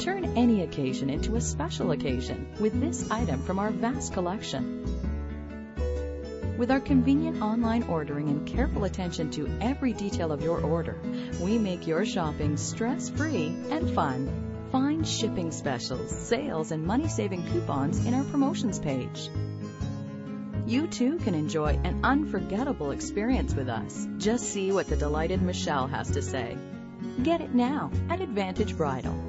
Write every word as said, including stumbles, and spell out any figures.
Turn any occasion into a special occasion with this item from our vast collection. With our convenient online ordering and careful attention to every detail of your order, we make your shopping stress-free and fun. Find shipping specials, sales, and money-saving coupons in our promotions page. You too can enjoy an unforgettable experience with us. Just see what the delighted Michelle has to say. Get it now at Advantage Bridal.